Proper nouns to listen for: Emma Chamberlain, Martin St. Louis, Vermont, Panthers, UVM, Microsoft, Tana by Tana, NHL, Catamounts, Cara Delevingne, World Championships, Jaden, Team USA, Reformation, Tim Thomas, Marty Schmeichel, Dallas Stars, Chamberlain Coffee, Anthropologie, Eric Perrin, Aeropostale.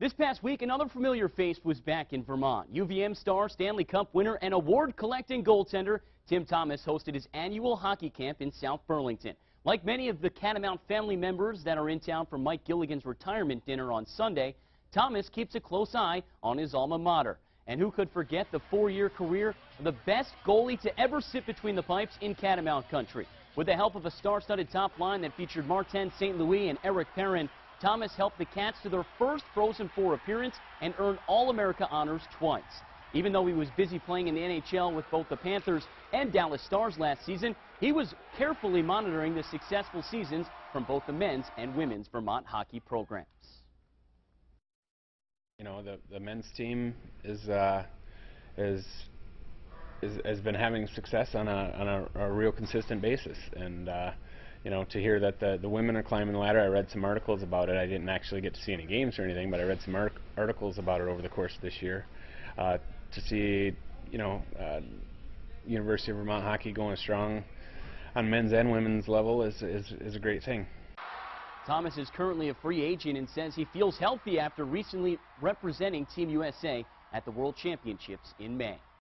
This past week, another familiar face was back in Vermont. UVM star, Stanley Cup winner, and award-collecting goaltender Tim Thomas hosted his annual hockey camp in South Burlington. Like many of the Catamount family members that are in town for Mike Gilligan's retirement dinner on Sunday, Thomas keeps a close eye on his alma mater. And who could forget the four-year career of the best goalie to ever sit between the pipes in Catamount country? With the help of a star-studded top line that featured Martin St. Louis and Eric Perrin, Thomas helped the Cats to their first Frozen Four appearance and earned All-America honors twice. Even though he was busy playing in the NHL with both the Panthers and Dallas Stars last season, he was carefully monitoring the successful seasons from both the men's and women's Vermont hockey programs. You know, the men's team has been having success on a real consistent basis, and you know, to hear that the women are climbing the ladder, I read some articles about it. I didn't actually get to see any games or anything, but I read some articles about it over the course of this year. To see, you know, University of Vermont hockey going strong on men's and women's level is a great thing. Thomas is currently a free agent and says he feels healthy after recently representing Team USA at the World Championships in May.